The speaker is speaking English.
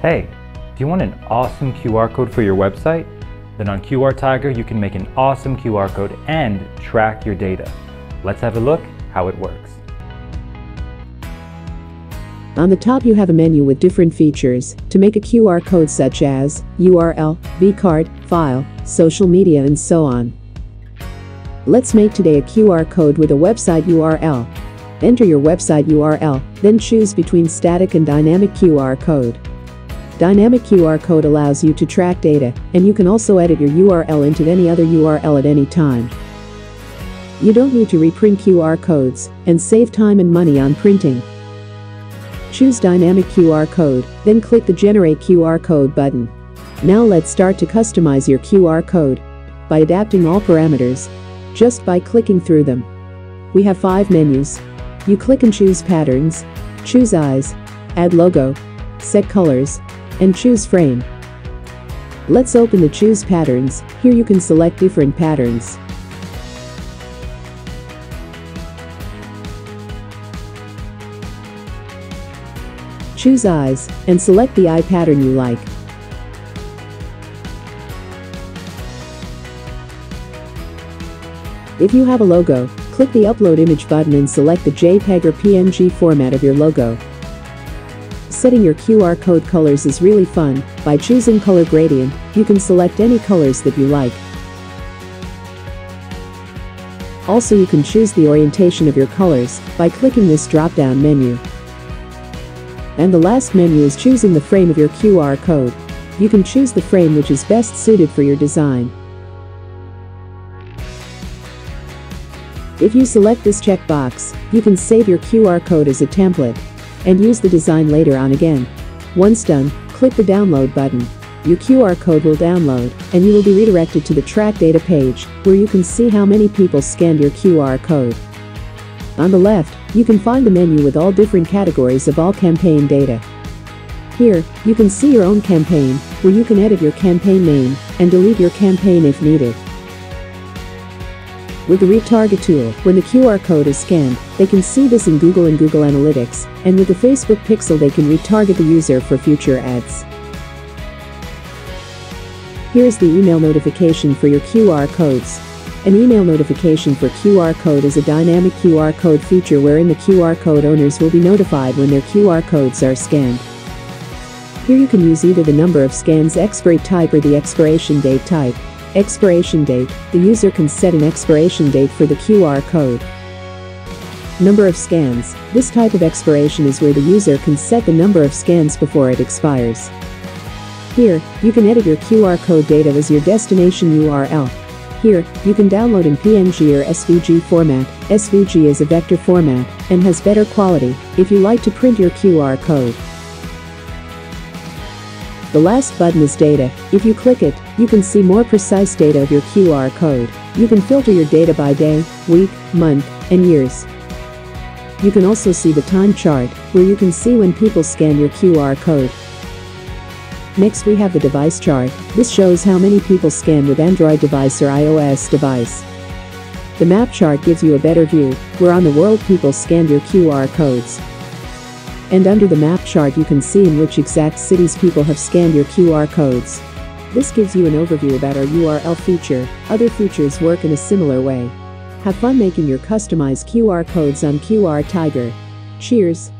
Hey, do you want an awesome QR code for your website? Then on QRTiger, you can make an awesome QR code and track your data. Let's have a look how it works. On the top, you have a menu with different features to make a QR code such as URL, vCard, file, social media, and so on. Let's make today a QR code with a website URL. Enter your website URL, then choose between static and dynamic QR code. Dynamic QR code allows you to track data, and you can also edit your URL into any other URL at any time. You don't need to reprint QR codes and save time and money on printing. Choose Dynamic QR code, then click the Generate QR code button. Now let's start to customize your QR code by adapting all parameters just by clicking through them. We have 5 menus. You click and choose Patterns, choose Eyes, Add Logo, Set Colors, and choose Frame. Let's open the Choose Patterns. Here you can select different patterns. Choose Eyes, and select the eye pattern you like. If you have a logo, click the Upload Image button and select the JPEG or PNG format of your logo. Setting your QR code colors is really fun. By choosing color gradient, you can select any colors that you like. Also, you can choose the orientation of your colors by clicking this drop-down menu. And the last menu is choosing the frame of your QR code. You can choose the frame which is best suited for your design. If you select this checkbox, you can save your QR code as a template and use the design later on again. Once done, click the download button. Your QR code will download and you will be redirected to the track data page where you can see how many people scanned your QR code. On the left, you can find the menu with all different categories of all campaign data. Here, you can see your own campaign, where you can edit your campaign name and delete your campaign if needed. With the Retarget tool, when the QR code is scanned, they can see this in Google and Google Analytics, and with the Facebook Pixel they can retarget the user for future ads. Here is the email notification for your QR codes. An email notification for QR code is a dynamic QR code feature wherein the QR code owners will be notified when their QR codes are scanned. Here you can use either the number of scans expiry type or the expiration date type. Expiration date, the user can set an expiration date for the QR code. Number of scans, this type of expiration is where the user can set the number of scans before it expires. Here, you can edit your QR code data as your destination URL. Here, you can download in PNG or SVG format. SVG is a vector format and has better quality if you like to print your QR code. The last button is Data. If you click it, you can see more precise data of your QR code. You can filter your data by day, week, month, and years. You can also see the time chart, where you can see when people scan your QR code. Next we have the device chart. This shows how many people scan with Android device or iOS device. The map chart gives you a better view, where on the world people scanned your QR codes. And under the map chart you can see in which exact cities people have scanned your QR codes. This gives you an overview about our URL feature. Other features work in a similar way. Have fun making your customized QR codes on QRTiger. Cheers!